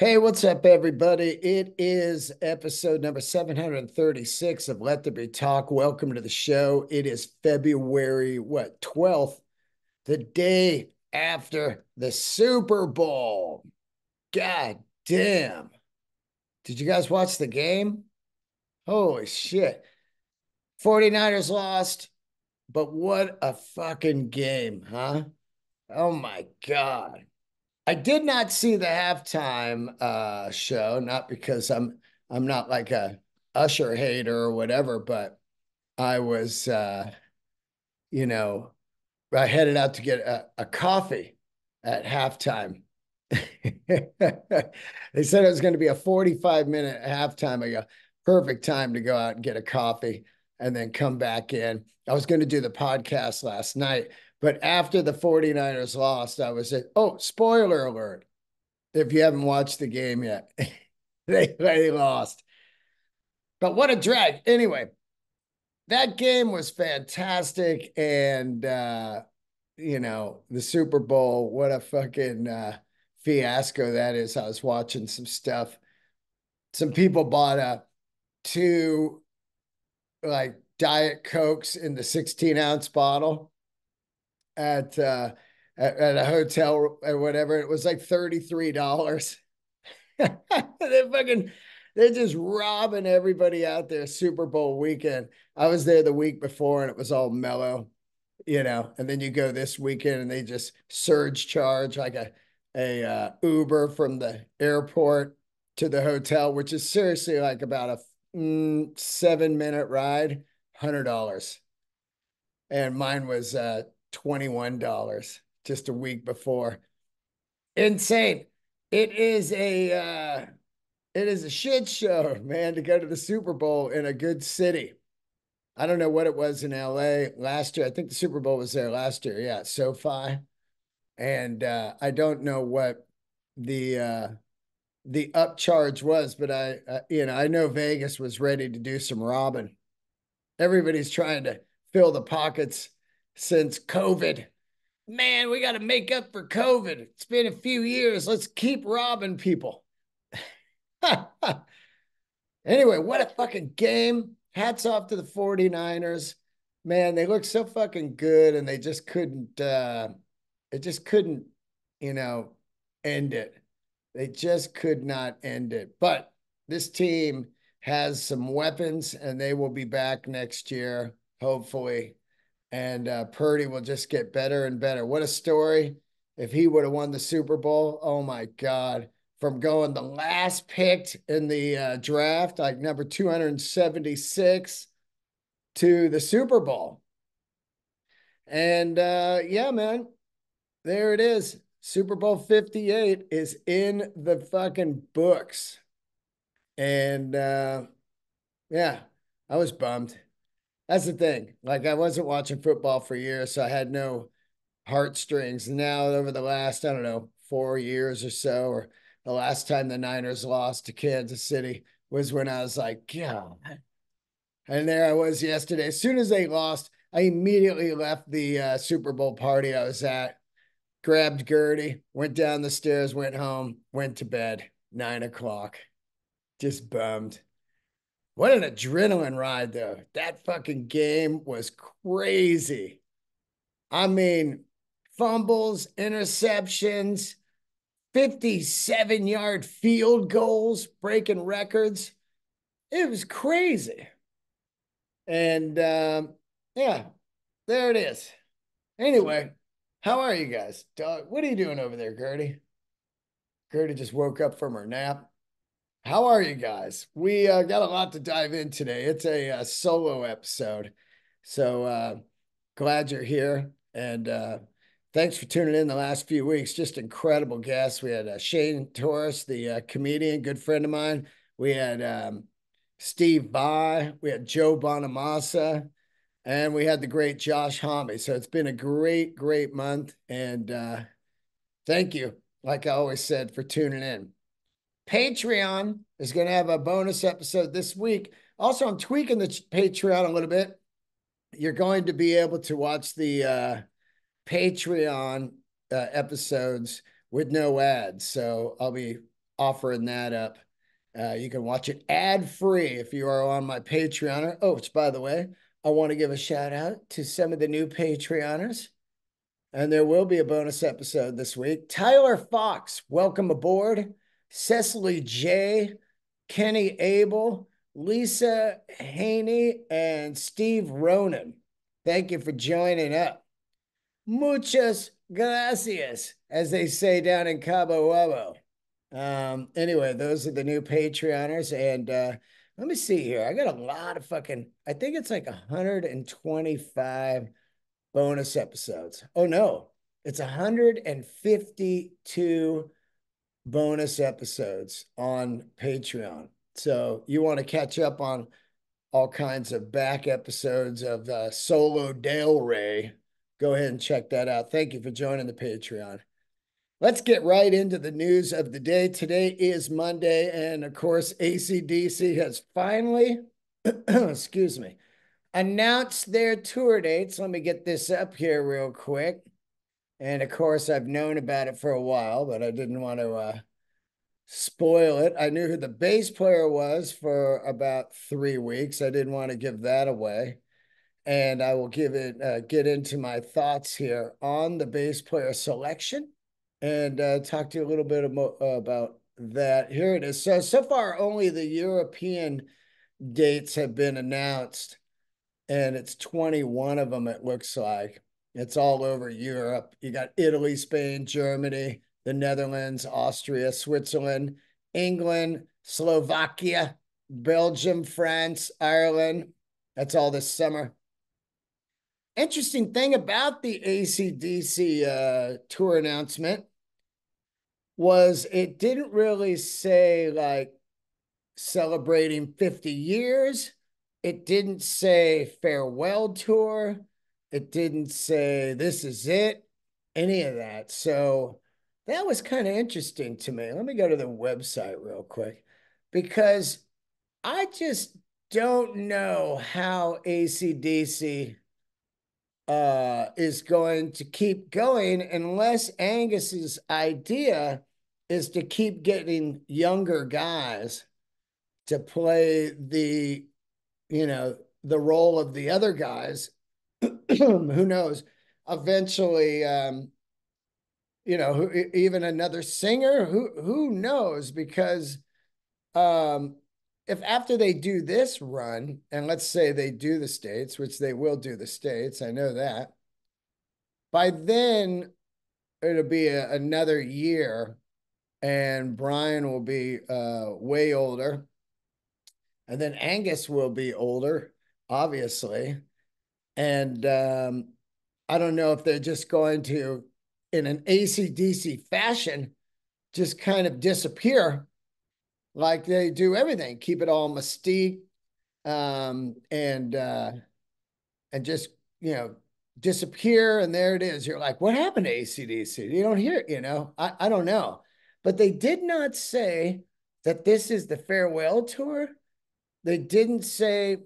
Hey, what's up, everybody? It is episode number 736 of Let There Be Talk. Welcome to the show. It is February, 12th, the day after the Super Bowl. God damn. Did you guys watch the game? Holy shit. 49ers lost, but what a fucking game, huh? Oh, my God. I did not see the halftime show, not because I'm not like a Usher hater or whatever, but I was, I headed out to get a coffee at halftime. They said it was going to be a 45-minute halftime. I go, perfect time to go out and get a coffee and then come back in. I was going to do the podcast last night, but after the 49ers lost, I was like, oh, spoiler alert. If you haven't watched the game yet, they lost. But what a drag. Anyway, that game was fantastic. And, the Super Bowl, what a fucking fiasco that is. I was watching some stuff. Some people bought two, like, Diet Cokes in the 16-ounce bottle at a hotel or whatever. It was like $33. They're just robbing everybody out there Super Bowl weekend. I was there the week before and it was all mellow, and then you go this weekend and they just surge charge like a Uber from the airport to the hotel, which is seriously like about a 7-minute ride, $100. And mine was, $21 just a week before. Insane. It is a shit show, man, to go to the Super Bowl in a good city. I don't know what it was in LA last year. I think the Super Bowl was there last year. Yeah, SoFi. And I don't know what the upcharge was, but I know Vegas was ready to do some robbing. Everybody's trying to fill the pockets since COVID. Man, we got to make up for COVID. It's been a few years. Let's keep robbing people. Anyway, what a fucking game. Hats off to the 49ers. Man, they look so fucking good and they just couldn't, end it. They just could not end it. But this team has some weapons and they will be back next year, hopefully. And Purdy will just get better and better. What a story. If he would have won the Super Bowl, oh, my God. From going the last picked in the draft, like number 276, to the Super Bowl. And, yeah, man, there it is. Super Bowl 58 is in the fucking books. And, yeah, I was bummed. That's the thing. Like, I wasn't watching football for years, so I had no heartstrings. Now, over the last, I don't know, 4 years or so, or the last time the Niners lost to Kansas City was when I was like, God. And there I was yesterday. As soon as they lost, I immediately left the Super Bowl party I was at, grabbed Gertie, went down the stairs, went home, went to bed, 9 o'clock. Just bummed. What an adrenaline ride, though. That fucking game was crazy. I mean, fumbles, interceptions, 57-yard field goals, breaking records. It was crazy. And, yeah, there it is. Anyway, how are you guys? Dog, what are you doing over there, Gertie? Gertie just woke up from her nap. How are you guys? We got a lot to dive in today. It's a solo episode. So glad you're here. And thanks for tuning in the last few weeks. Just incredible guests. We had Shane Torres, the comedian, good friend of mine. We had Steve Vai. We had Joe Bonamassa. And we had the great Josh Homme. So it's been a great, great month. And thank you, like I always said, for tuning in. Patreon is going to have a bonus episode this week. Also, I'm tweaking the Patreon a little bit. You're going to be able to watch the Patreon episodes with no ads. So I'll be offering that up. You can watch it ad-free if you are on my Patreon. Oh, which, by the way, I want to give a shout-out to some of the new Patreoners. And there will be a bonus episode this week. Tyler Fox, welcome aboard. Cecily J., Kenny Abel, Lisa Haney, and Steve Ronan. Thank you for joining up. Muchas gracias, as they say down in Cabo Wabo. Anyway, those are the new Patreoners. And let me see here. I got a lot of fucking, I think it's like 125 bonus episodes. Oh, no. It's 152 bonus episodes on Patreon. So you want to catch up on all kinds of back episodes of Solo Del Rey, go ahead and check that out. Thank you for joining the Patreon. Let's get right into the news of the day. Today is Monday, and of course, AC/DC has finally, excuse me, announced their tour dates. Let me get this up here real quick. And of course, I've known about it for a while, but I didn't want to spoil it. I knew who the bass player was for about 3 weeks. I didn't want to give that away. And I will give it get into my thoughts here on the bass player selection and talk to you a little bit about that. Here it is. So far, only the European dates have been announced, and it's 21 of them, it looks like. It's all over Europe. You got Italy, Spain, Germany, the Netherlands, Austria, Switzerland, England, Slovakia, Belgium, France, Ireland. That's all this summer. Interesting thing about the AC/DC tour announcement was it didn't really say, like, celebrating 50 years. It didn't say farewell tour. It didn't say, this is it, any of that. So that was kind of interesting to me. Let me go to the website real quick, because I just don't know how AC/DC is going to keep going unless Angus's idea is to keep getting younger guys to play the, you know, the role of the other guys. Who knows? Eventually, you know, even another singer. Who knows? Because if after they do this run, and let's say they do the States, which they will do the States, I know that. By then, it'll be another year, and Brian will be way older, and then Angus will be older, obviously. And I don't know if they're just going to, in an AC/DC fashion, just kind of disappear like they do everything. Keep it all mystique and just, you know, disappear. And there it is. You're like, what happened to AC/DC? You don't hear it, you know. I don't know. But they did not say that this is the farewell tour. They didn't say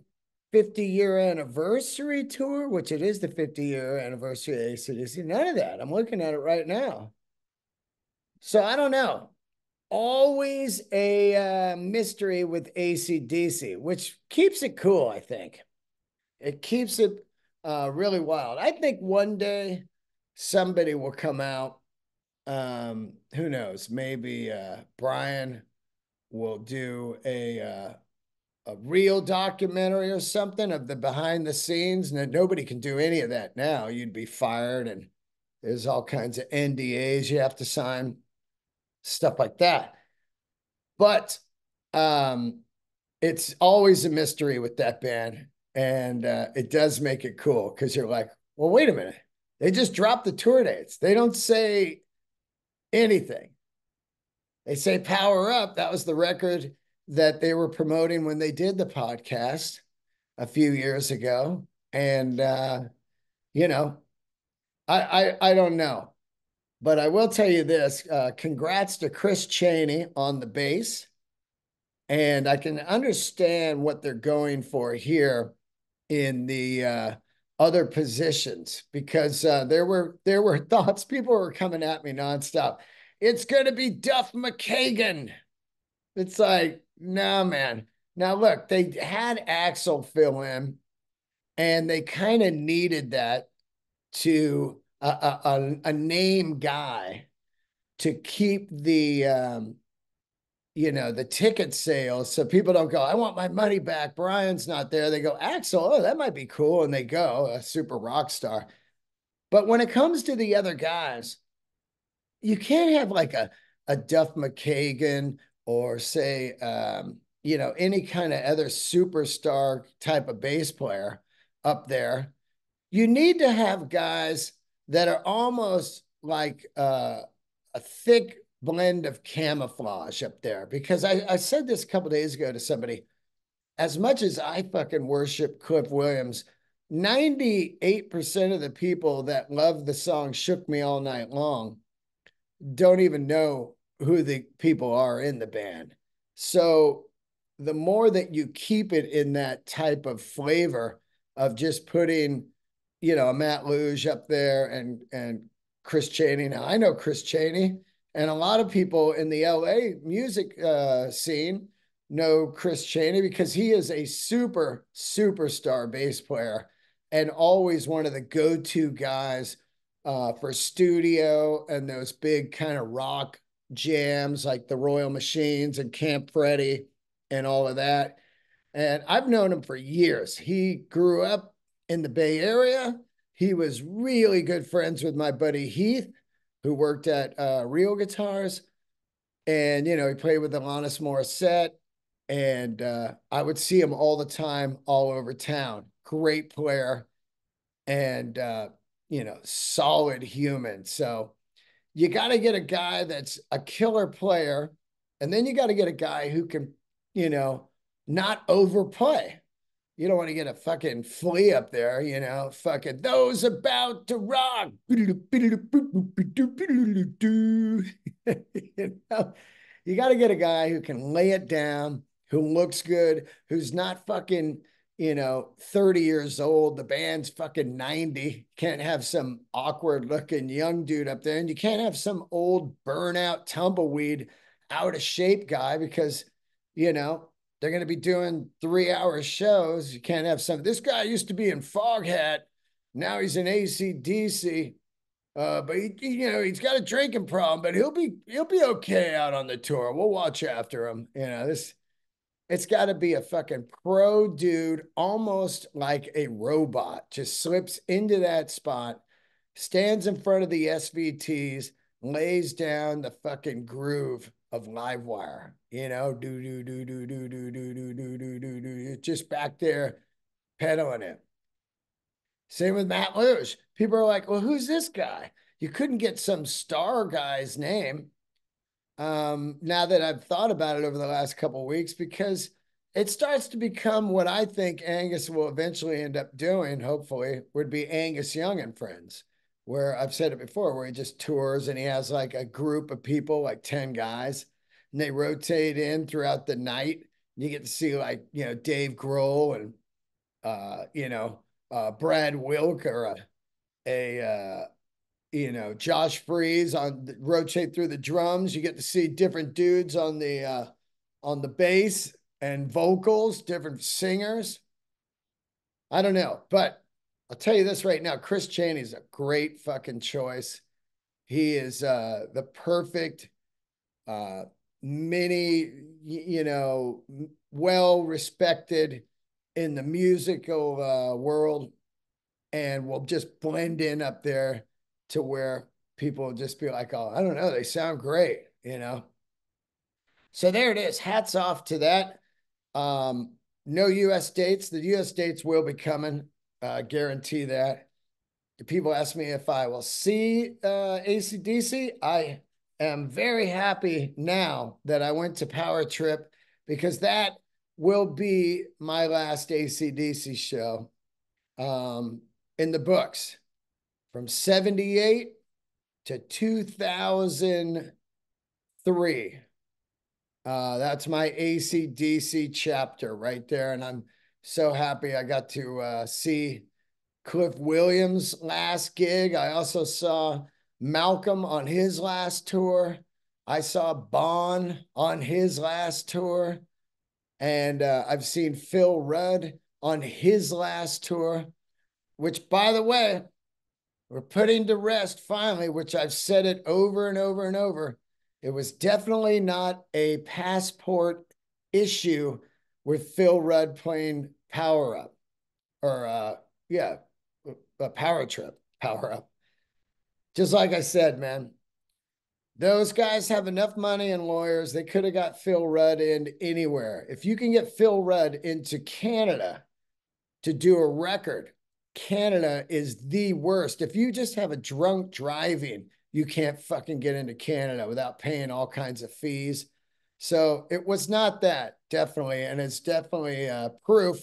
50-year anniversary tour, which it is the 50-year anniversary of AC/DC. None of that. I'm looking at it right now. So I don't know. Always a mystery with AC/DC, which keeps it cool, I think. It keeps it really wild. I think one day somebody will come out. Who knows? Maybe Brian will do a real documentary or something of the behind the scenes. And nobody can do any of that now. You'd be fired, and there's all kinds of NDAs you have to sign, stuff like that. But it's always a mystery with that band, and it does make it cool, because you're like, well, wait a minute. They just dropped the tour dates. They don't say anything. They say Power Up. That was the record that they were promoting when they did the podcast a few years ago. And, you know, I don't know. But I will tell you this, congrats to Chris Chaney on the bass. And I can understand what they're going for here in the other positions, because there were thoughts, people were coming at me nonstop. It's going to be Duff McKagan It's like, nah, man. Now, look, they had Axl fill in, and they kind of needed that to a name guy to keep the, you know, the ticket sales. So people don't go, I want my money back. Brian's not there. They go, Axl, oh, that might be cool. And they go, a super rock star. But when it comes to the other guys, you can't have like a Duff McKagan or say, you know, any kind of other superstar type of bass player up there. You need to have guys that are almost like a thick blend of camouflage up there. Because I said this a couple of days ago to somebody, as much as I fucking worship Cliff Williams, 98% of the people that love the song Shook Me All Night Long don't even know who the people are in the band. So the more that you keep it in that type of flavor of just putting, you know, a Matt Luge up there and Chris Chaney. Now, I know Chris Chaney, and a lot of people in the LA music scene know Chris Chaney because he is a superstar bass player and always one of the go-to guys for studio and those big kind of rock jams like the Royal Machines and Camp Freddy and all of that. And I've known him for years. He grew up in the Bay Area. He was really good friends with my buddy Heath, who worked at Real Guitars. And, you know, he played with Alanis Morissette. And I would see him all the time, all over town. Great player and, you know, solid human. So you got to get a guy that's a killer player. And then you got to get a guy who can, you know, not overplay. You don't want to get a fucking flea up there, you know, fucking those about to rock. You know? You got to get a guy who can lay it down, who looks good, who's not fucking, you know, 30 years old. The band's fucking 90. Can't have some awkward looking young dude up there. And you can't have some old burnout tumbleweed out of shape guy because, you know, they're going to be doing 3-hour shows. You can't have some, this guy used to be in Foghat. Now he's in AC/DC. But he, you know, he's got a drinking problem, but he'll be okay out on the tour. We'll watch after him. You know, this, it's got to be a fucking pro dude, almost like a robot, just slips into that spot, stands in front of the SVTs, lays down the fucking groove of Livewire, you know, do do do do do do do do do do do do, just back there pedaling it. Same with Matt Luge. People are like, well, who's this guy? You couldn't get some star guy's name. Now that I've thought about it over the last couple of weeks, because it starts to become what I think Angus will eventually end up doing, hopefully, would be Angus Young and Friends, where I've said it before, where he just tours and he has like a group of people, like 10 guys, and they rotate in throughout the night. You get to see like, you know, Dave Grohl and, you know, Brad Wilk or you know, Josh Freese on rotate through the drums. You get to see different dudes on the bass and vocals, different singers. I don't know, but I'll tell you this right now, Chris Chaney's a great fucking choice. He is the perfect mini, you know, well-respected in the musical world and will just blend in up there to where people will just be like, oh, I don't know, they sound great, you know? So there it is. Hats off to that. No U.S. dates. The U.S. dates will be coming. Guarantee that. The people ask me if I will see AC/DC. I am very happy now that I went to Power Trip because that will be my last AC/DC show in the books from 78 to 2003. That's my AC/DC chapter right there, and I'm so happy I got to see Cliff Williams' last gig. I also saw Malcolm on his last tour. I saw Bon on his last tour, and I've seen Phil Rudd on his last tour, which, by the way, we're putting to rest finally, which I've said it over and over and over. It was definitely not a passport issue with Phil Rudd playing Power Up, or a Power Trip, Power Up. Just like I said, man, those guys have enough money and lawyers. They could have got Phil Rudd in anywhere. If you can get Phil Rudd into Canada to do a record, Canada is the worst. If you just have a drunk driving, you can't fucking get into Canada without paying all kinds of fees. So it was not that, definitely. And it's definitely proof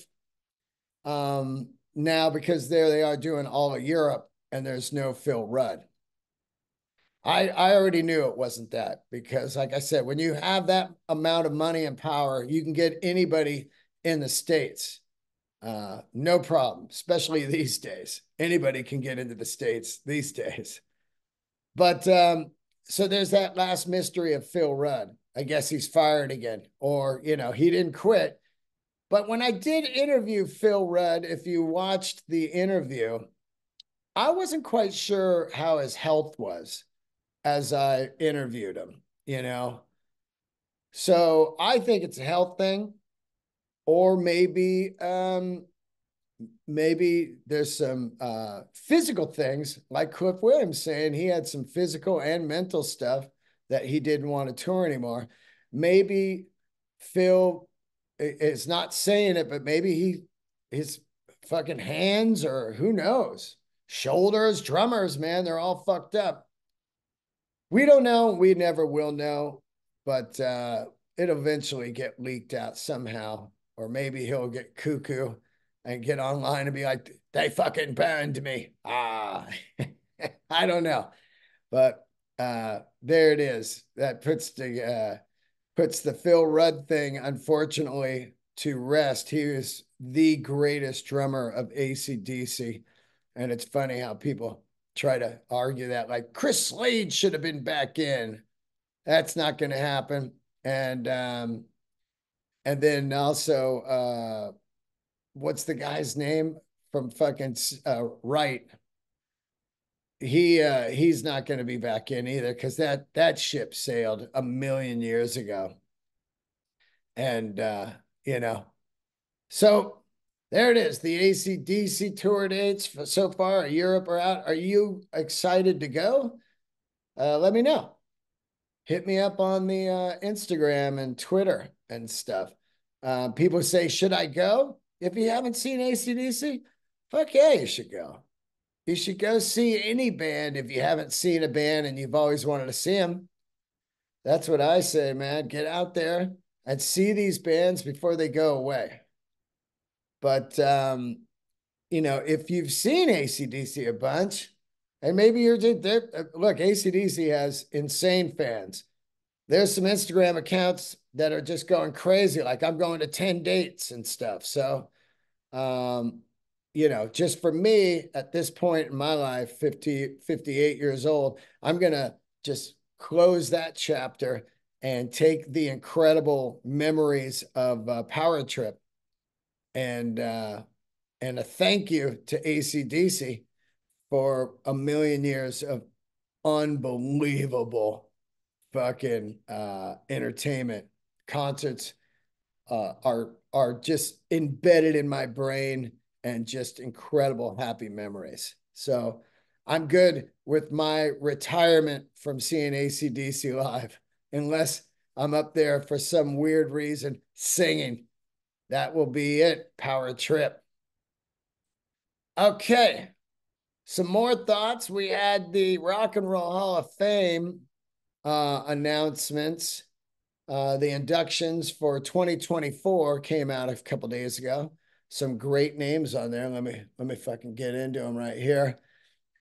now, because there they are doing all of Europe and there's no Phil Rudd. I already knew it wasn't that, because like I said, when you have that amount of money and power, you can get anybody in the States. No problem, especially these days. Anybody can get into the States these days. But so there's that last mystery of Phil Rudd. I guess he's fired again, or, you know, he didn't quit. But when I did interview Phil Rudd, if you watched the interview, I wasn't quite sure how his health was as I interviewed him, you know. So I think it's a health thing, or maybe there's some physical things, like Cliff Williams saying he had some physical and mental stuff that he didn't want to tour anymore. Maybe Phil is not saying it, but maybe his fucking hands, or who knows, shoulders, drummers, man, they're all fucked up. We don't know. We never will know, but it'll eventually get leaked out somehow, or maybe he'll get cuckoo and get online and be like, they fucking burned me. Ah, I don't know. But there it is. That puts the Phil Rudd thing, unfortunately, to rest. He was the greatest drummer of AC/DC. And it's funny how people try to argue that, like, Chris Slade should have been back in. That's not going to happen. And then also, what's the guy's name from fucking Right? He's not going to be back in either, because that ship sailed a million years ago. And, you know, so there it is. The AC/DC tour dates for so far, Europe are out. Are you excited to go? Let me know. Hit me up on the Instagram and Twitter and stuff. People say, should I go? If you haven't seen AC/DC, fuck yeah, you should go. You should go see any band if you haven't seen a band and you've always wanted to see them. That's what I say, man. Get out there and see these bands before they go away. But, you know, if you've seen AC/DC a bunch, and maybe you're just there, look, AC/DC has insane fans. There's some Instagram accounts that are just going crazy, like, I'm going to 10 dates and stuff. So, you know, just for me at this point in my life, 58 years old, I'm going to just close that chapter and take the incredible memories of Power Trip. And a thank you to AC/DC for a million years of unbelievable fucking entertainment. Concerts are just embedded in my brain and just incredible happy memories. So I'm good with my retirement from seeing AC/DC live, unless I'm up there for some weird reason singing. That will be it, Power Trip. Okay, some more thoughts. We had the Rock and Roll Hall of Fame announcements. The inductions for 2024 came out a couple days ago. Some great names on there. Let me fucking get into them right here.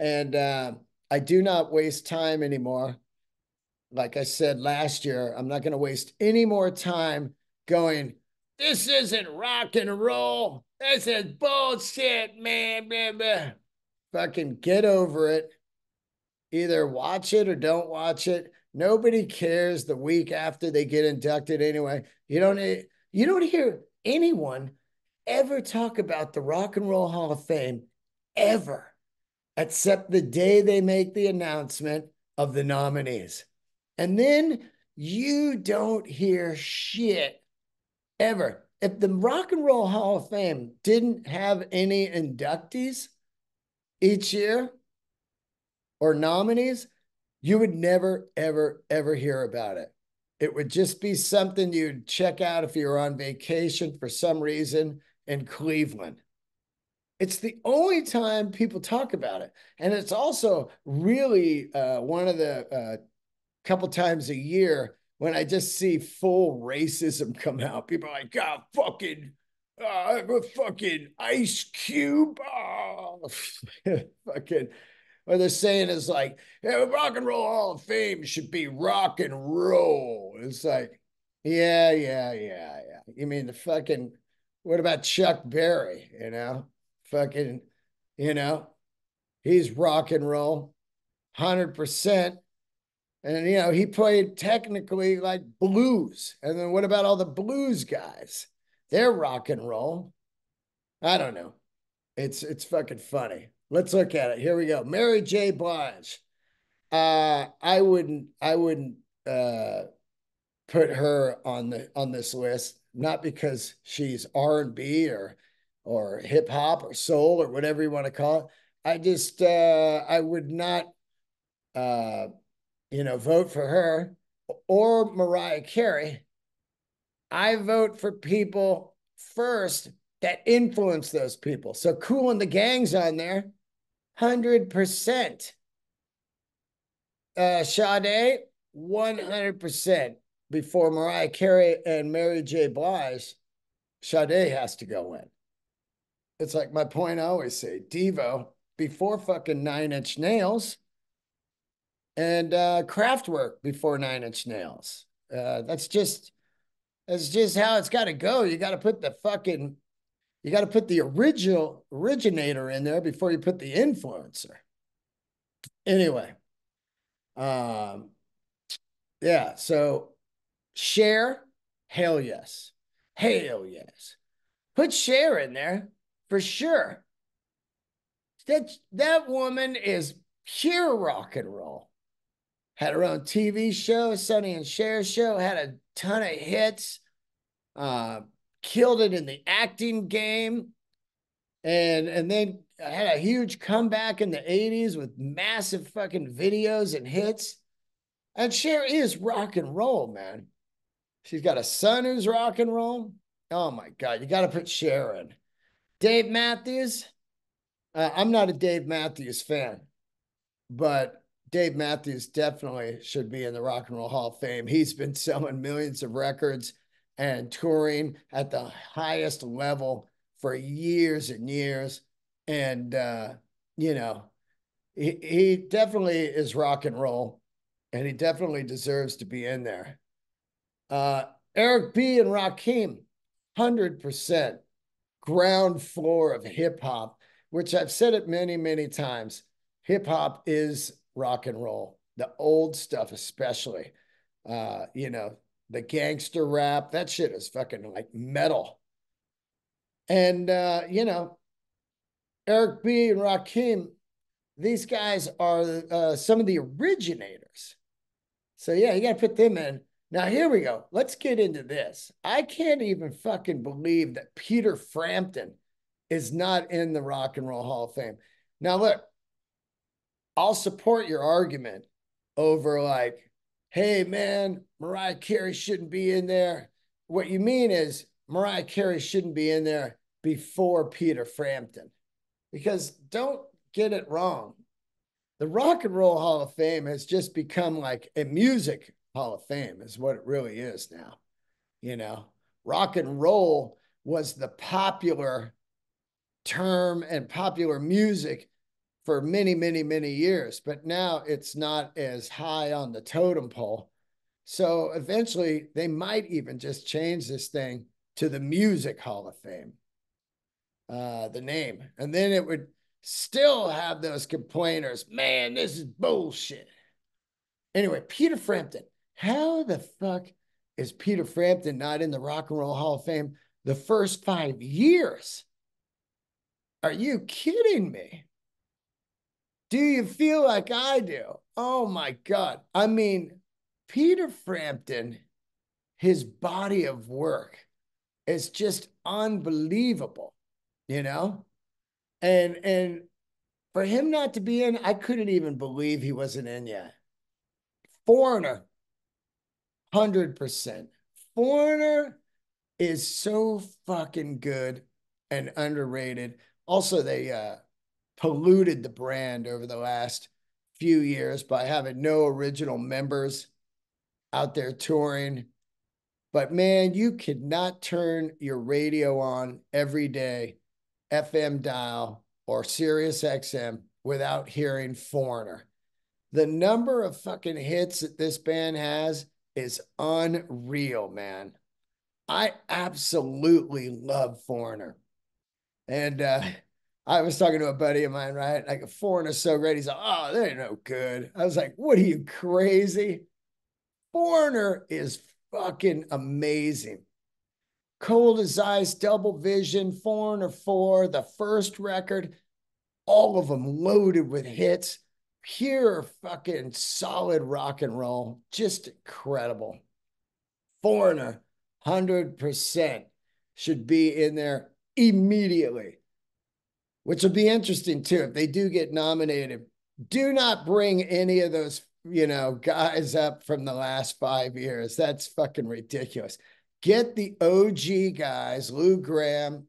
And I do not waste time anymore. Like I said last year, I'm not going to waste any more time going, this isn't rock and roll. This is bullshit, man. Blah, blah. Fucking get over it. Either watch it or don't watch it. Nobody cares the week after they get inducted anyway. You don't hear anyone ever talk about the Rock and Roll Hall of Fame ever, except the day they make the announcement of the nominees. And then you don't hear shit ever. If the Rock and Roll Hall of Fame didn't have any inductees each year or nominees, you would never, ever, ever hear about it. It would just be something you'd check out if you were on vacation for some reason in Cleveland. It's the only time people talk about it. And it's also really one of the couple times a year when I just see full racism come out. People are like, God, fucking Ice Cube. Oh, fucking. What they're saying is like, yeah, Rock and Roll Hall of Fame should be rock and roll. It's like, yeah. You mean the fucking, what about Chuck Berry, you know? Fucking, you know, he's rock and roll, 100%. And, you know, he played technically like blues. And then what about all the blues guys? They're rock and roll. I don't know. It's fucking funny. Let's look at it. Here we go. Mary J. Blige. I wouldn't put her on this list, not because she's R&B or hip hop or soul or whatever you want to call it. I just, I would not, vote for her or Mariah Carey. I vote for people first that influence those people. So Cool and the Gang's on there, 100%. Sade, 100%. Before Mariah Carey and Mary J. Blige, Sade has to go in. It's like my point I always say, Devo, before fucking Nine Inch Nails, and Kraftwerk before Nine Inch Nails. That's just how it's got to go. You got to put the fucking, you got to put the originator in there before you put the influencer. Anyway, yeah. So Cher, hell yes. Put Cher in there for sure. That woman is pure rock and roll. Had her own TV show, Sonny and Cher Show, had a ton of hits, killed it in the acting game, and then had a huge comeback in the 80s with massive fucking videos and hits. And Cher is rock and roll, man. She's got a son who's rock and roll. Oh my God, you got to put Cher in. Dave Matthews. I'm not a Dave Matthews fan, but Dave Matthews definitely should be in the Rock and Roll Hall of Fame. He's been selling millions of records and touring at the highest level for years and years. And, he definitely is rock and roll, and he definitely deserves to be in there. Eric B and Rakim, 100%. Ground floor of hip hop, which I've said it many, many times. Hip hop is rock and roll, the old stuff especially. The gangster rap, that shit is fucking like metal. And, Eric B and Rakim, these guys are some of the originators. So, yeah, you got to put them in. Now, here we go. Let's get into this. I can't even fucking believe that Peter Frampton is not in the Rock and Roll Hall of Fame. Now, look, I'll support your argument over like, hey, man, Mariah Carey shouldn't be in there. What you mean is Mariah Carey shouldn't be in there before Peter Frampton. Because don't get it wrong. The Rock and Roll Hall of Fame has just become like a music Hall of Fame is what it really is now. You know, rock and roll was the popular term and popular music for many, many, many years, but now it's not as high on the totem pole. So eventually they might even just change this thing to the Music Hall of Fame, the name. And then it would still have those complainers, man, this is bullshit. Anyway, Peter Frampton. How the fuck is Peter Frampton not in the Rock and Roll Hall of Fame the first 5 years? Are you kidding me? Do you feel like I do? Oh, my God. I mean, Peter Frampton, his body of work is just unbelievable, you know? And for him not to be in, I couldn't even believe he wasn't in yet. Foreigner, 100%. Foreigner is so fucking good and underrated. Also, they polluted the brand over the last few years by having no original members out there touring. But man, you could not turn your radio on every day, FM dial or Sirius XM, without hearing Foreigner. The number of fucking hits that this band has is unreal, man. I absolutely love Foreigner. And I was talking to a buddy of mine, right? Like, Foreigner's so great. He's like, oh, they're no good. I was like, what are you, crazy? Foreigner is fucking amazing. Cold as Ice, Double Vision, Foreigner 4, the first record, all of them loaded with hits. Pure fucking solid rock and roll. Just incredible. Foreigner, 100%, should be in there immediately, which will be interesting too if they do get nominated. Do not bring any of those, you know, guys up from the last 5 years. That's fucking ridiculous. Get the OG guys, Lou Gramm,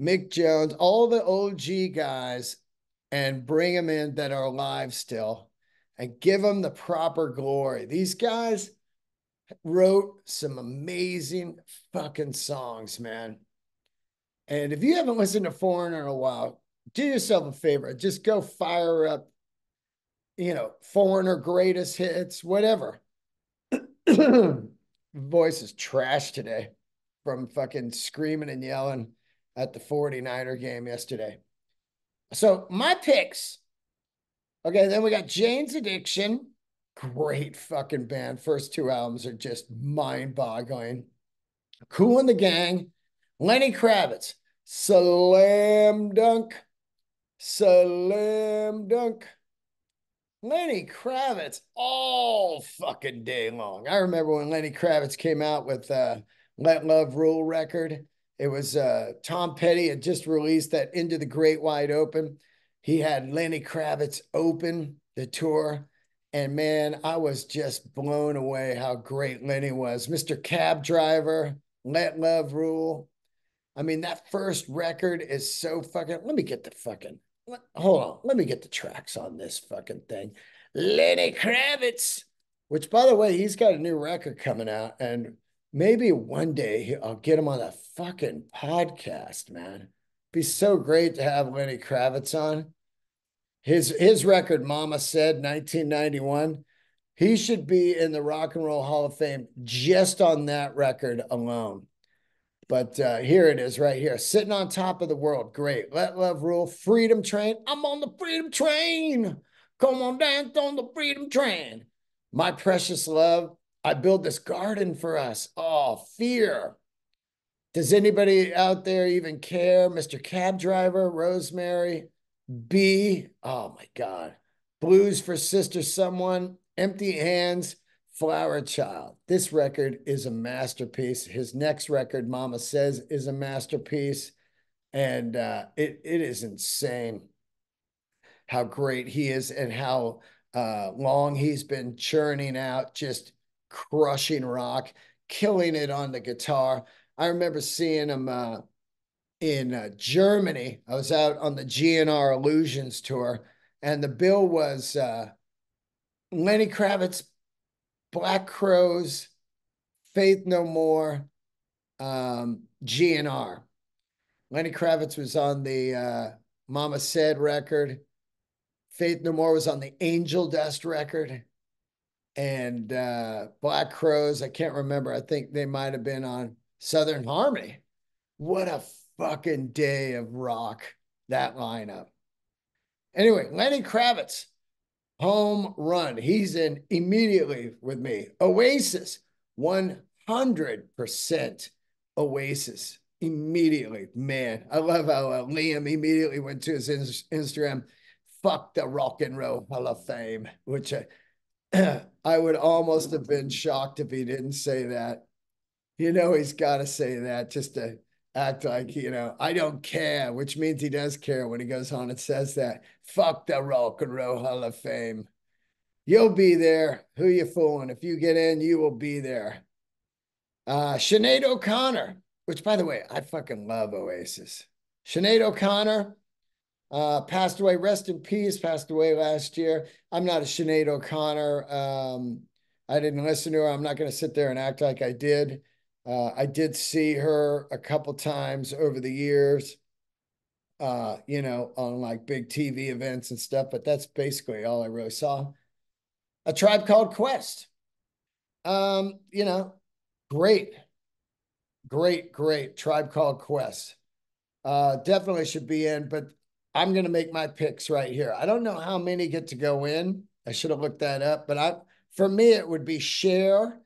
Mick Jones, all the OG guys, and bring them in that are alive still and give them the proper glory. These guys wrote some amazing fucking songs, man. And if you haven't listened to Foreigner in a while, do yourself a favor. Just go fire up, you know, Foreigner greatest hits, whatever. Voice is trash today from fucking screaming and yelling at the 49er game yesterday. So my picks. Okay, then we got Jane's Addiction. Great fucking band. First two albums are just mind-boggling. Cool and the Gang. Lenny Kravitz. Slam dunk. Slam dunk. Lenny Kravitz all fucking day long. I remember when Lenny Kravitz came out with Let Love Rule record. It was Tom Petty had just released that Into the Great Wide Open. He had Lenny Kravitz open the tour. And man, I was just blown away how great Lenny was. Mr. Cab Driver, Let Love Rule. I mean, that first record is so fucking... Let me get the fucking... Hold on. Let me get the tracks on this fucking thing. Lenny Kravitz. Which, by the way, he's got a new record coming out. And... maybe one day I'll get him on a fucking podcast, man. It'd be so great to have Lenny Kravitz on. His record, Mama Said, 1991, he should be in the Rock and Roll Hall of Fame just on that record alone. But here it is right here. Sitting on Top of the World. Great. Let Love Rule. Freedom Train. I'm on the Freedom Train. Come on, dance on the Freedom Train. My Precious Love. I Build This Garden for Us. Oh, Fear. Does anybody out there even care? Mr. Cab Driver, Rosemary, B. Oh, my God. Blues for Sister Someone, Empty Hands, Flower Child. This record is a masterpiece. His next record, Mama Says, is a masterpiece. And it is insane how great he is and how long he's been churning out just crushing rock, killing it on the guitar. I remember seeing him in Germany. I was out on the GNR Illusions tour, and the bill was Lenny Kravitz, Black Crowes, Faith No More, GNR. Lenny Kravitz was on the Mama Said record. Faith No More was on the Angel Dust record. And Black Crowes, I can't remember. I think they might have been on Southern Harmony. What a fucking day of rock, that lineup. Anyway, Lenny Kravitz, home run. He's in immediately with me. Oasis, 100% Oasis. Immediately, man. I love how Liam immediately went to his Instagram. Fuck the Rock and Roll Hall of Fame, which I would almost have been shocked if he didn't say that. You know, he's got to say that just to act like, you know, I don't care, which means he does care when he goes on and says that. Fuck the Rock and Roll Hall of Fame. You'll be there. Who you fooling? If you get in, you will be there. Sinead O'Connor, which, by the way, I fucking love Oasis. Sinead O'Connor passed away. Rest in peace. Passed away last year. I'm not a Sinead O'Connor. I didn't listen to her. I'm not going to sit there and act like I did. I did see her a couple times over the years, you know, on like big TV events and stuff, but that's basically all I really saw. A Tribe Called Quest. You know, great Tribe Called Quest. Definitely should be in, but I'm going to make my picks right here. I don't know how many get to go in. I should have looked that up, but for me, it would be Cher,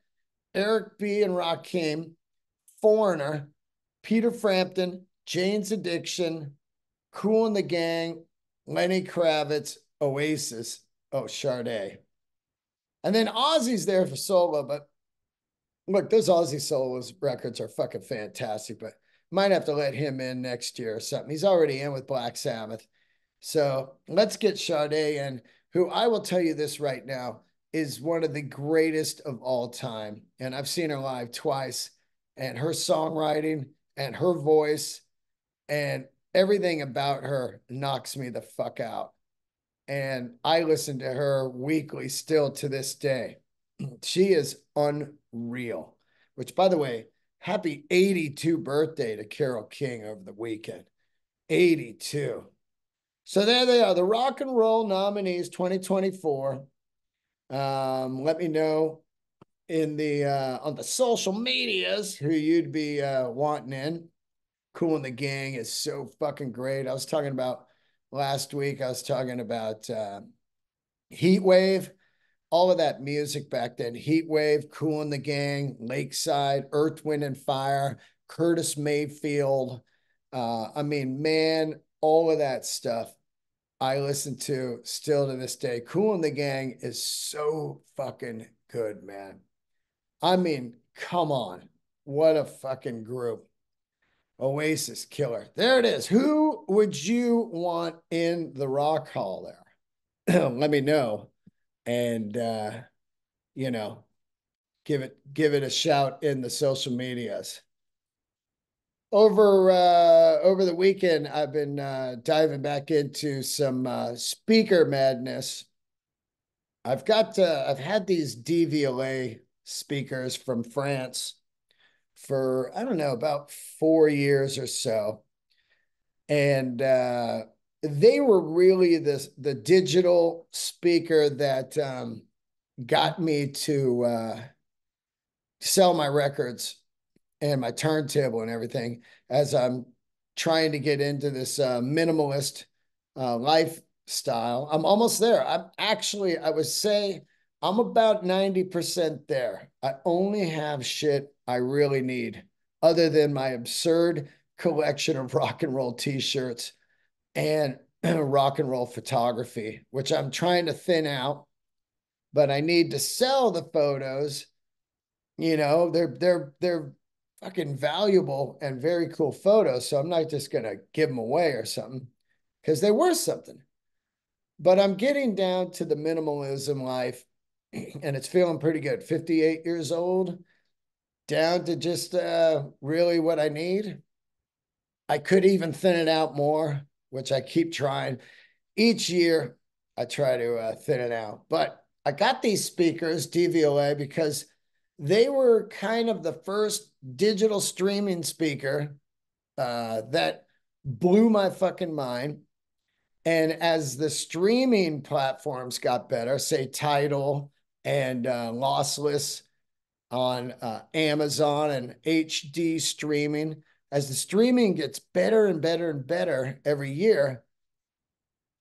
Eric B and Rakim, Foreigner, Peter Frampton, Jane's Addiction, Cool and the Gang, Lenny Kravitz, Oasis, oh, Sade. And then Ozzy's there for solo, but look, those Ozzy solos records are fucking fantastic, but might have to let him in next year or something. He's already in with Black Sabbath. So let's get Sade in, who I will tell you this right now, is one of the greatest of all time. And I've seen her live twice, and her songwriting and her voice and everything about her knocks me the fuck out. And I listen to her weekly still to this day. She is unreal, which, by the way, happy 82 birthday to Carole King over the weekend. 82. So there they are, the Rock and Roll nominees 2024. Let me know in the on the social medias who you'd be wanting in. Cool and the Gang is so fucking great. I was talking about last week, I was talking about Heat Wave, all of that music back then. Heat Wave, Cool and the Gang, Lakeside, Earth, Wind and Fire, Curtis Mayfield, I mean, man, all of that stuff I listen to still to this day. Cool and the Gang is so fucking good, man. I mean, come on. What a fucking group. Oasis, killer. There it is. Who would you want in the Rock Hall there? Let me know. And, you know, give it a shout in the social medias. Over the weekend, I've been diving back into some speaker madness. I've had these Devialet speakers from France for, I don't know, about 4 years or so, and they were really the digital speaker that got me to sell my records and my turntable and everything, as I'm trying to get into this minimalist lifestyle. I'm almost there. I would say I'm about 90% there. I only have shit I really need, other than my absurd collection of rock and roll t-shirts and rock and roll photography, which I'm trying to thin out, but I need to sell the photos. You know, they're fucking valuable and very cool photos, so I'm not just gonna give them away or something, because they were something. But I'm getting down to the minimalism life, and it's feeling pretty good. 58 years old, down to just really what I need. I could even thin it out more, which I keep trying. Each year, I try to thin it out. But I got these speakers, DVLA, because they were kind of the first digital streaming speaker that blew my fucking mind. And as the streaming platforms got better, say Tidal and Lossless on Amazon and HD streaming, as the streaming gets better and better and better every year,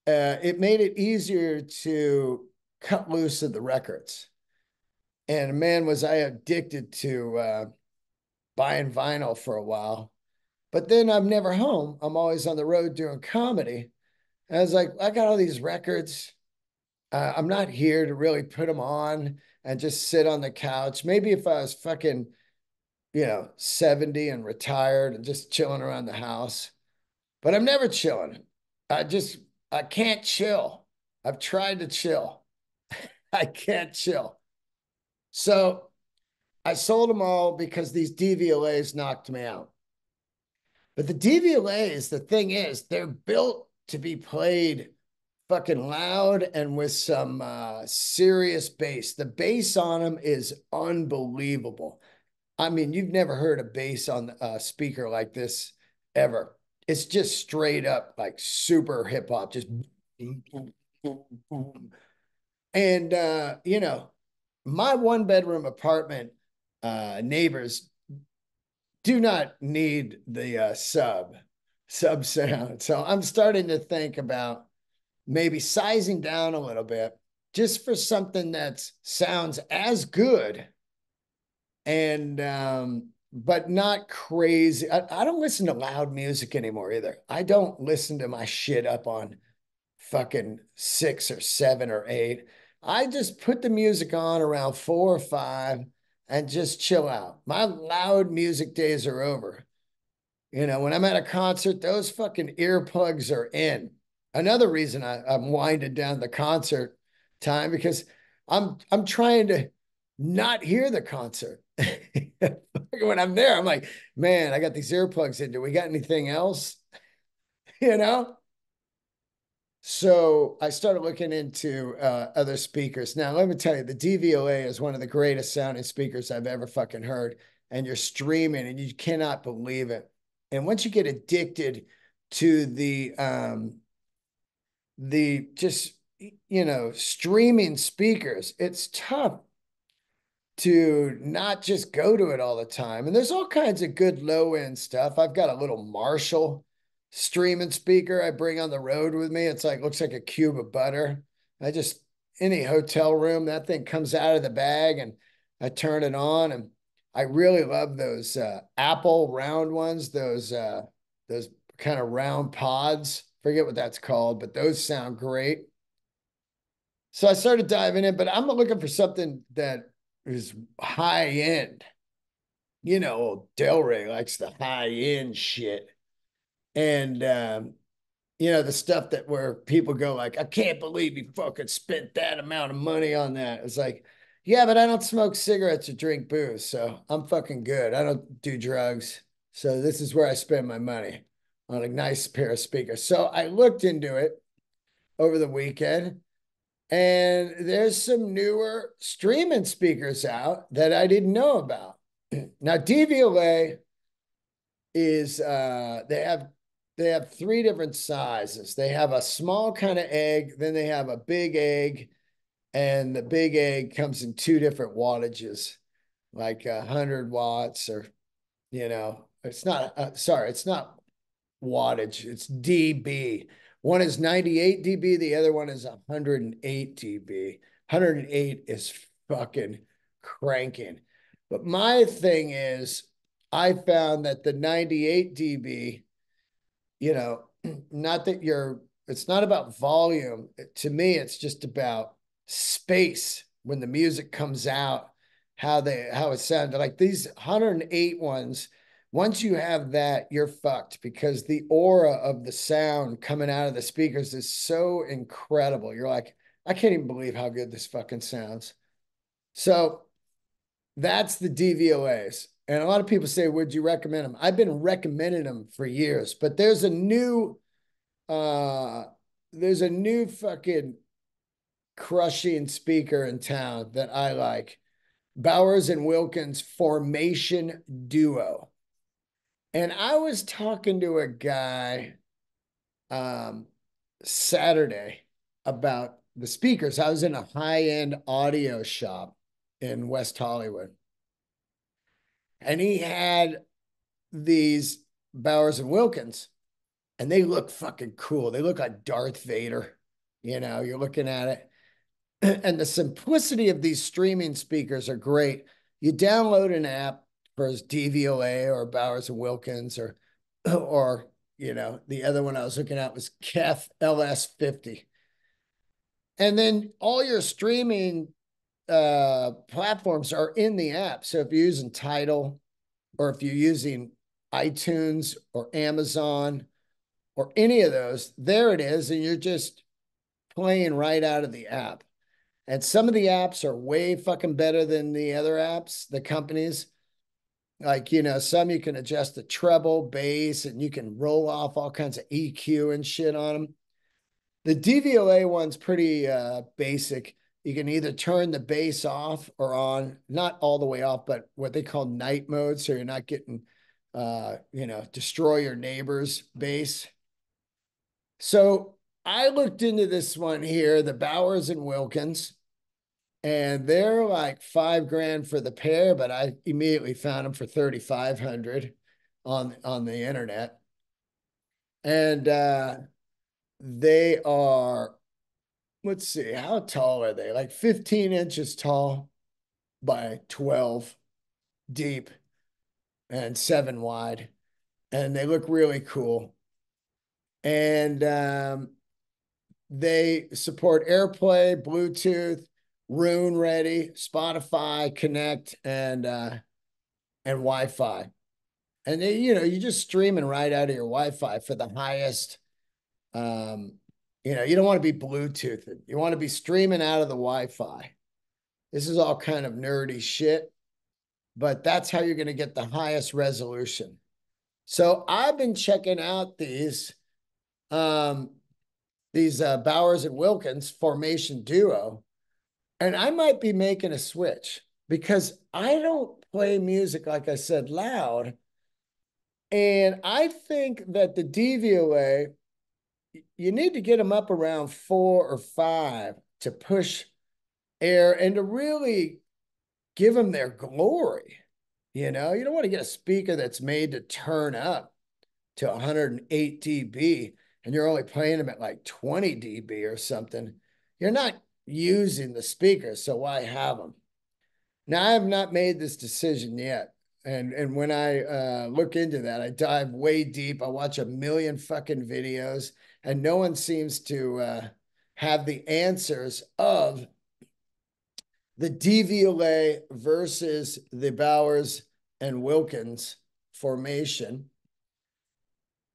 it made it easier to cut loose of the records. And man, was I addicted to buying vinyl for a while. But then I'm never home. I'm always on the road doing comedy. And I was like, I got all these records. I'm not here to really put them on and just sit on the couch. Maybe if I was fucking, 70 and retired and just chilling around the house. But I'm never chilling. I can't chill. I've tried to chill. I can't chill. So I sold them all because these DVLAs knocked me out. But the DVLAs, the thing is, they're built to be played fucking loud and with some serious bass. The bass on them is unbelievable. I mean, you've never heard a bass on a speaker like this ever. It's just straight up like super hip hop, just boom, boom, boom, boom. And, my one-bedroom apartment neighbors do not need the sub sound. So I'm starting to think about maybe sizing down a little bit just for something that sounds as good and but not crazy. I don't listen to loud music anymore either. I don't listen to my shit up on fucking 6 or 7 or 8. I just put the music on around 4 or 5 and just chill out. My loud music days are over. When I'm at a concert, those fucking earplugs are in. Another reason I'm winding down the concert time because I'm trying to not hear the concert. When I'm there, I'm like, man, I got these earplugs in. Do we got anything else? So I started looking into other speakers. Now, let me tell you, the DVLA is one of the greatest sounding speakers I've ever fucking heard. And you're streaming and you cannot believe it. And once you get addicted to the just, streaming speakers, it's tough to not just go to it all the time. And there's all kinds of good low-end stuff. I've got a little Marshall streaming speaker I bring on the road with me. It's like, looks like a cube of butter. I just, any hotel room, that thing comes out of the bag and I turn it on. And I really love those Apple round ones, those kind of round pods. Forget what that's called, but those sound great. So I started diving in, but I'm looking for something that is high end. Old Del Rey likes the high end shit. And, the stuff that where people go like, I can't believe you fucking spent that amount of money on that. It's like, yeah, but I don't smoke cigarettes or drink booze. So I'm fucking good. I don't do drugs. So this is where I spend my money, on a nice pair of speakers. So I looked into it over the weekend and there's some newer streaming speakers out that I didn't know about. Now, DVLA is, they have 3 different sizes. They have a small kind of egg, then they have a big egg, and the big egg comes in 2 different wattages, like 100 watts or, it's not wattage, it's dB. One is 98 dB, the other one is 108 dB. 108 is fucking cranking. But my thing is, I found that the 98 dB, it's not about volume. To me, it's just about space when the music comes out, how it sounded. Like these 108 ones, once you have that, you're fucked because the aura of the sound coming out of the speakers is so incredible. You're like, I can't even believe how good this fucking sounds. So that's the DVLAs. And a lot of people say, would you recommend them? I've been recommending them for years, but there's a new fucking crushing speaker in town that I like. Bowers and Wilkins Formation Duo. And I was talking to a guy Saturday about the speakers. I was in a high-end audio shop in West Hollywood. And he had these Bowers and Wilkins, and they look fucking cool. They look like Darth Vader. You're looking at it. and the simplicity of these streaming speakers are great. You download an app for Devialet or Bowers and Wilkins or you know, the other one I was looking at was Kef LS50. And then all your streaming platforms are in the app. So if you're using Tidal or if you're using iTunes or Amazon or any of those, there it is. And you're just playing right out of the app. And some of the apps are way fucking better than the other apps, the companies. Like, you know, some you can adjust the treble, bass, and you can roll off all kinds of EQ and shit on them. The DVLA one's pretty basic. You can either turn the bass off or on, not all the way off, but what they call night mode. So you're not getting, you know, destroy your neighbor's bass. So I looked into this one here, the Bowers and Wilkins. And they're like $5 grand for the pair, but I immediately found them for $3,500 on the internet. And they are, let's see, how tall are they? Like 15 inches tall by 12 deep and 7 wide. And they look really cool. And they support AirPlay, Bluetooth, Roon Ready, Spotify, Connect, and Wi-Fi. And they, you know, you're just streaming right out of your Wi-Fi for the highest, you know, you don't want to be Bluetoothing. You want to be streaming out of the Wi-Fi. This is all kind of nerdy shit, but that's how you're going to get the highest resolution. So I've been checking out these Bowers and Wilkins formation duo. And I might be making a switch because I don't play music, like I said, loud. And I think that the DVOA, you need to get them up around 4 or 5 to push air and to really give them their glory. You know, you don't want to get a speaker that's made to turn up to 108 dB and you're only playing them at like 20 dB or something. You're not using the speaker, so why have them? Now, I have not made this decision yet, and when I look into that, I dive way deep. I watch 1 million fucking videos, and no one seems to have the answers of the DVLA versus the Bowers and Wilkins formation.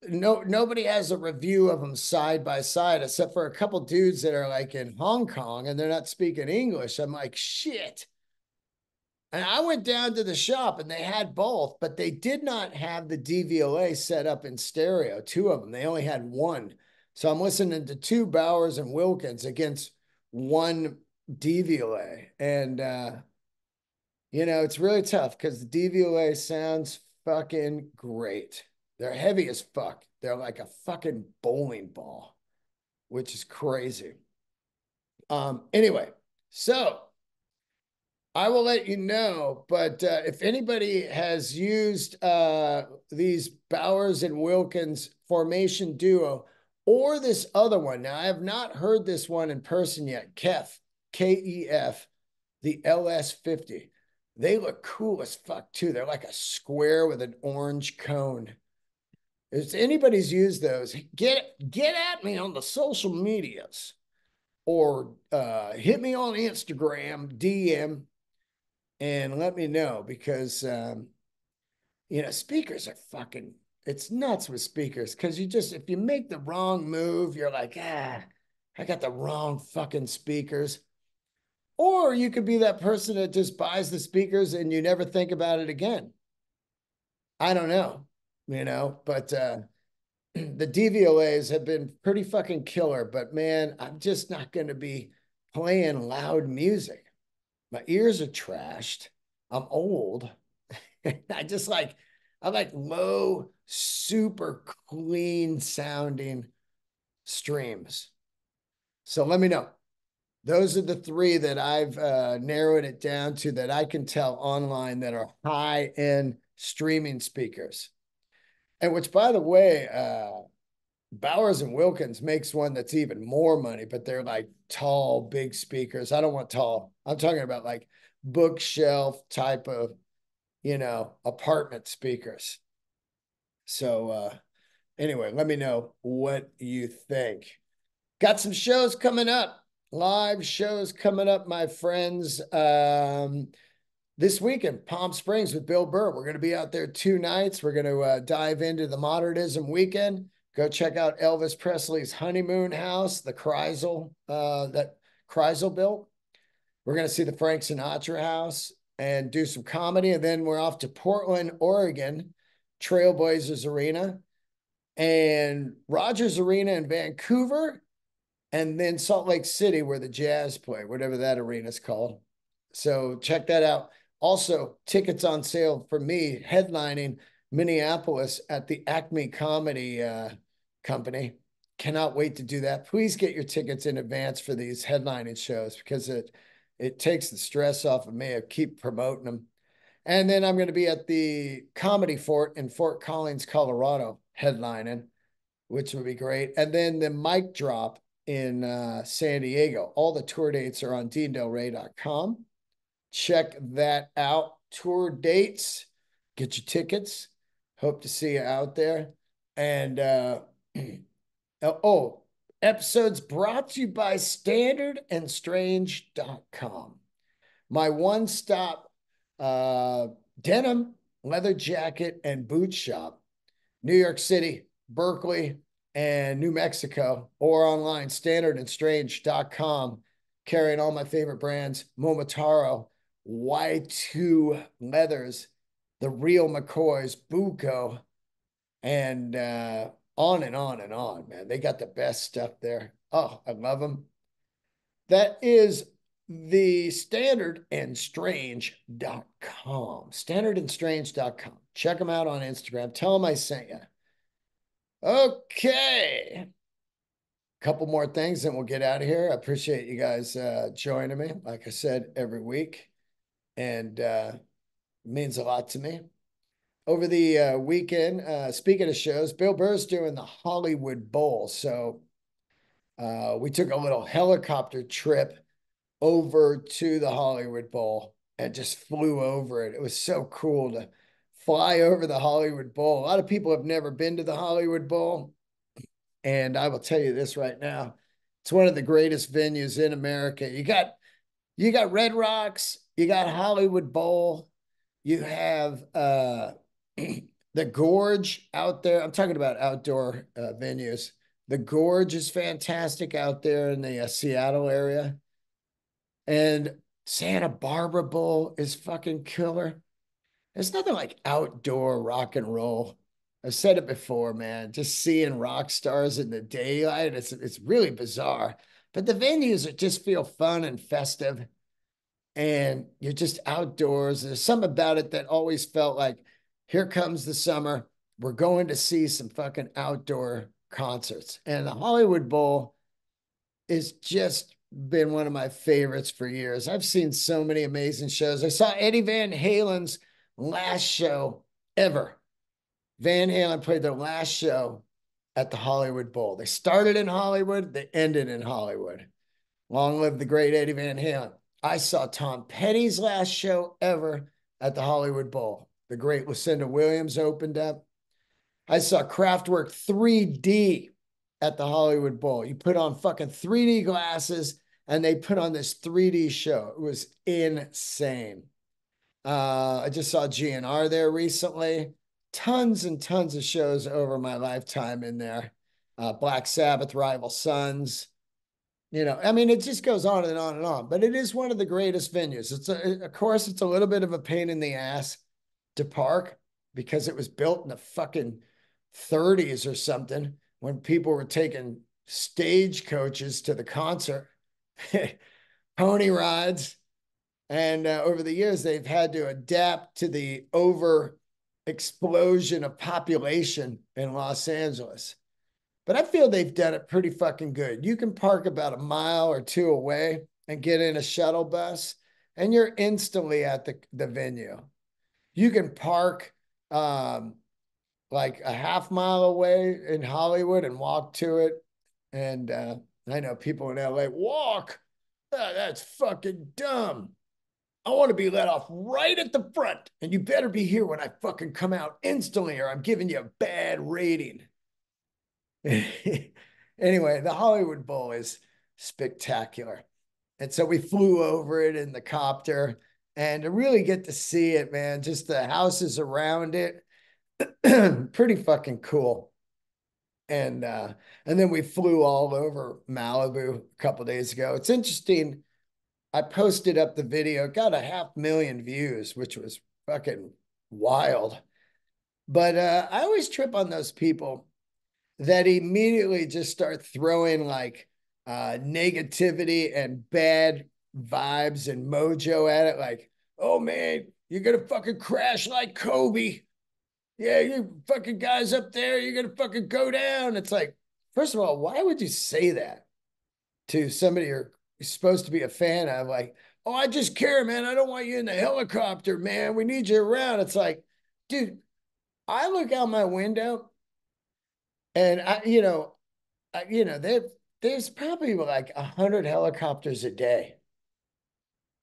Nobody has a review of them side by side, except for a couple dudes that are like in Hong Kong and they're not speaking English. I'm like, shit. And I went down to the shop and they had both, but they did not have the DVLA set up in stereo, 2 of them. They only had 1. So I'm listening to 2 Bowers and Wilkins against 1 DVLA. And, you know, it's really tough because the DVLA sounds fucking great. They're heavy as fuck. They're like a fucking bowling ball, which is crazy. Anyway, so I will let you know, but if anybody has used these Bowers and Wilkins formation duo or this other one, now I have not heard this one in person yet, Kef, K-E-F, the LS50. They look cool as fuck too. They're like a square with an orange cone. If anybody's used those, get at me on the social medias or hit me on Instagram, DM, and let me know because, you know, speakers are fucking, it's nuts with speakers because you just, if you make the wrong move, you're like, I got the wrong fucking speakers. Or you could be that person that just buys the speakers and you never think about it again. I don't know. You know, but the DVLAs have been pretty fucking killer, but man, I'm just not going to be playing loud music. My ears are trashed. I'm old. I like low, super clean sounding streams. So let me know. Those are the 3 that I've narrowed it down to that I can tell online that are high end streaming speakers. And which, by the way, Bowers and Wilkins makes one that's even more money, but they're like tall, big speakers. I don't want tall. I'm talking about like bookshelf type of, you know, apartment speakers. So anyway, let me know what you think. Got some shows coming up, live shows coming up, my friends. This weekend, Palm Springs with Bill Burr. We're going to be out there 2 nights. We're going to dive into the modernism weekend. Go check out Elvis Presley's honeymoon house, the Kreisel, that Kreisel built. We're going to see the Frank Sinatra house and do some comedy. And then we're off to Portland, Oregon, Trailblazers Arena, and Rogers Arena in Vancouver, and then Salt Lake City where the Jazz play, whatever that arena is called. So check that out. Also, tickets on sale for me headlining Minneapolis at the Acme Comedy Company. Cannot wait to do that. Please get your tickets in advance for these headlining shows because it takes the stress off of me. I keep promoting them. And then I'm going to be at the Comedy Fort in Fort Collins, Colorado, headlining, which would be great. And then the Mic Drop in San Diego. All the tour dates are on DeanDelRay.com. Check that out. Tour dates. Get your tickets. Hope to see you out there. And, episodes brought to you by standardandstrange.com. My one-stop denim, leather jacket, and boot shop. New York City, Berkeley, and New Mexico. Or online, standardandstrange.com. Carrying all my favorite brands. Momotaro, Y2 Leathers, The Real McCoys, Buco, and on and on and on, man. They got the best stuff there. Oh, I love them. That is the standardandstrange.com. Standardandstrange.com. Check them out on Instagram. Tell them I sent you. Okay. Couple more things and we'll get out of here. I appreciate you guys joining me, like I said, every week. And means a lot to me. Over the weekend, speaking of shows, Bill Burr's doing the Hollywood Bowl. So we took a little helicopter trip over to the Hollywood Bowl and just flew over it. It was so cool to fly over the Hollywood Bowl. A lot of people have never been to the Hollywood Bowl. And I will tell you this right now. It's one of the greatest venues in America. You got Red Rocks. You got Hollywood Bowl. You have the Gorge out there. I'm talking about outdoor venues. The Gorge is fantastic out there in the Seattle area. And Santa Barbara Bowl is fucking killer. There's nothing like outdoor rock and roll. I've said it before, man. Just seeing rock stars in the daylight, it's really bizarre. But the venues just feel fun and festive. And you're just outdoors. There's something about it that always felt like, here comes the summer. We're going to see some fucking outdoor concerts. And the Hollywood Bowl has just been one of my favorites for years. I've seen so many amazing shows. I saw Eddie Van Halen's last show ever. Van Halen played their last show at the Hollywood Bowl. They started in Hollywood. They ended in Hollywood. Long live the great Eddie Van Halen. I saw Tom Petty's last show ever at the Hollywood Bowl. The great Lucinda Williams opened up. I saw Kraftwerk 3D at the Hollywood Bowl. You put on fucking 3D glasses and they put on this 3D show. It was insane. I just saw GNR there recently. Tons and tons of shows over my lifetime in there. Black Sabbath, Rival Sons. You know, I mean, it just goes on and on and on, but it is one of the greatest venues. Of course, it's a little bit of a pain in the ass to park because it was built in the fucking 30s or something when people were taking stagecoaches to the concert, pony rides. And over the years, they've had to adapt to the over explosion of population in Los Angeles. But I feel they've done it pretty fucking good. You can park about 1 or 2 miles away and get in a shuttle bus, and you're instantly at the venue. You can park like a half mile away in Hollywood and walked to it. And I know people in LA walk. Oh, that's fucking dumb. I want to be let off right at the front. And you better be here when I fucking come out instantly or I'm giving you a bad rating. Anyway, the Hollywood Bowl is spectacular. And so we flew over it in the copter and to really get to see it, man, just the houses around it. Pretty fucking cool. And then we flew all over Malibu a couple of days ago. It's interesting. I posted up the video, got 500,000 views, which was fucking wild. But I always trip on those people that immediately just start throwing like negativity and bad vibes and mojo at it. Like, oh man, you're going to fucking crash like Kobe. Yeah, you fucking guys up there, you're going to fucking go down. It's like, first of all, why would you say that to somebody you're supposed to be a fan of? Like, oh, I just care, man. I don't want you in the helicopter, man. We need you around. It's like, dude, I look out my window and I, there's probably like 100 helicopters a day.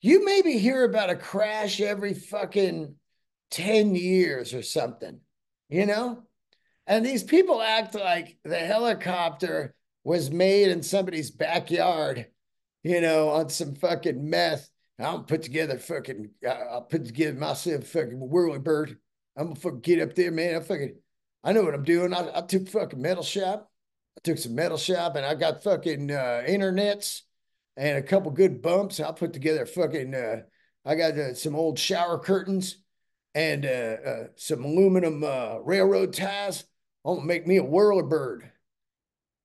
You maybe hear about a crash every fucking 10 years or something, you know? And these people act like the helicopter was made in somebody's backyard, you know, on some fucking meth. I'll put together fucking, I'll put together myself fucking whirly bird. I'm gonna fucking get up there, man. I know what I'm doing. I took fucking metal shop. I took some metal shop and I got fucking internets and a couple good bumps. I'll put together fucking, I got some old shower curtains and some aluminum railroad ties. I'm gonna make me a whirly bird.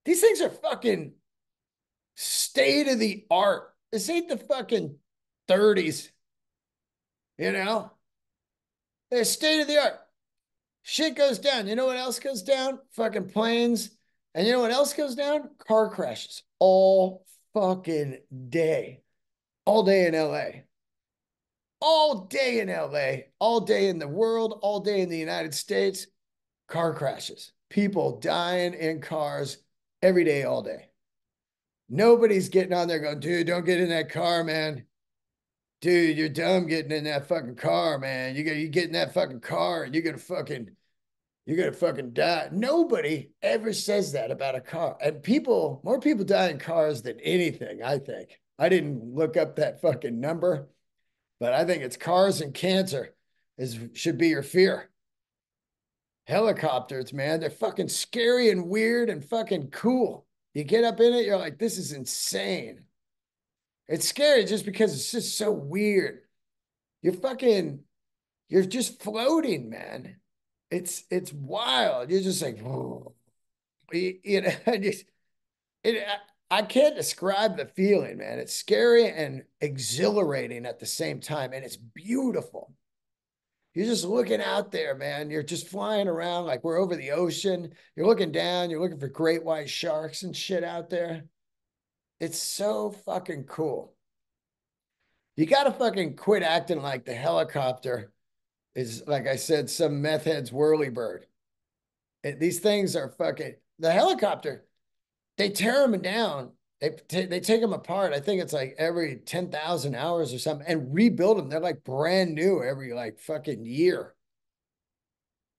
These things are fucking state of the art. This ain't the fucking 30s, you know? They're state of the art. Shit goes down. You know what else goes down? Fucking planes. And you know what else goes down? Car crashes all fucking day. All day in LA. All day in LA. All day in the world. All day in the United States. Car crashes. People dying in cars every day, all day. Nobody's getting on there going, dude, don't get in that car, man. Dude, you're dumb getting in that fucking car, man. You get in that fucking car and you're gonna fucking die. Nobody ever says that about a car. And people, more people die in cars than anything, I think. I didn't look up that fucking number, but I think it's cars and cancer should be your fear. Helicopters, man, they're fucking scary and weird and fucking cool. You get up in it, you're like, this is insane. It's scary just because it's just so weird. You're just floating, man. It's wild. You're just like, whoa. You know, I can't describe the feeling, man. It's scary and exhilarating at the same time. And it's beautiful. You're just looking out there, man. You're just flying around like we're over the ocean. You're looking down. You're looking for great white sharks and shit out there. It's so fucking cool. You got to fucking quit acting like the helicopter is, like I said, some meth head's whirly bird. These things are fucking... The helicopter, they tear them down. They take them apart. I think it's like every 10,000 hours or something and rebuild them. They're like brand new every like fucking year.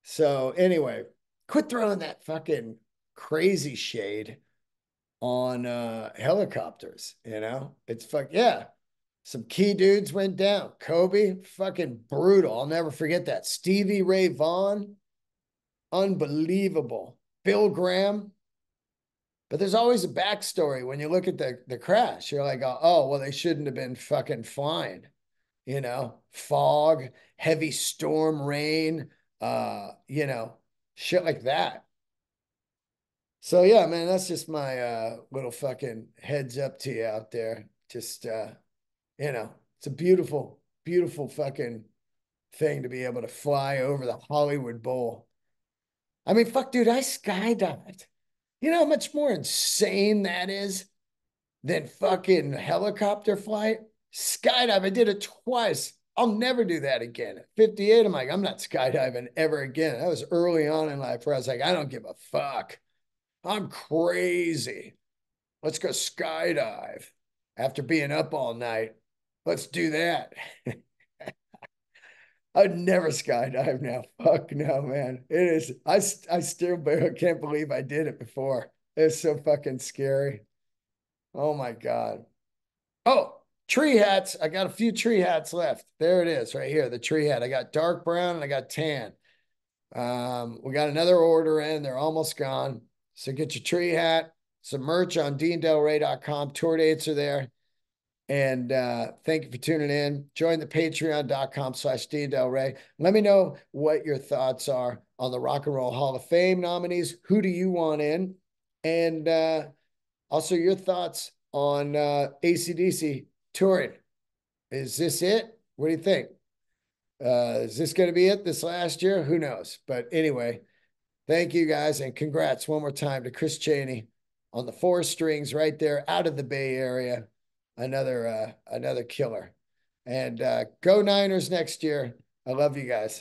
So anyway, quit throwing that fucking crazy shade on helicopters, you know? It's fuck, yeah. Some key dudes went down. Kobe, fucking brutal. I'll never forget that. Stevie Ray Vaughan, unbelievable. Bill Graham. But there's always a backstory when you look at the crash. You're like, oh, well, they shouldn't have been fucking flying. You know, fog, heavy storm, rain, you know, shit like that. So, yeah, man, that's just my little fucking heads up to you out there. Just, you know, it's a beautiful, beautiful fucking thing to be able to fly over the Hollywood Bowl. I mean, fuck, dude, I skydived. You know how much more insane that is than fucking helicopter flight? Skydive, I did it twice. I'll never do that again. At 58, I'm like, I'm not skydiving ever again. That was early on in life where I was like, I don't give a fuck. I'm crazy. Let's go skydive after being up all night. Let's do that. I'd never skydive now. Fuck no, man. It is. I still can't believe I did it before. It's so fucking scary. Oh my God. Oh, tree hats. I got a few tree hats left. There it is right here. The tree hat. I got dark brown and I got tan. We got another order in. They're almost gone. So get your tree hat. Some merch on DeanDelRay.com. Tour dates are there. And thank you for tuning in. Join the patreon.com/DeanDelRay. Let me know what your thoughts are on the Rock and Roll Hall of Fame nominees. Who do you want in? And also your thoughts on AC/DC touring. Is this it? What do you think? Is this going to be it this last year? Who knows? But anyway, thank you guys. And congrats one more time to Chris Chaney on the 4 strings right there out of the Bay Area. Another killer. And go Niners next year. I love you guys.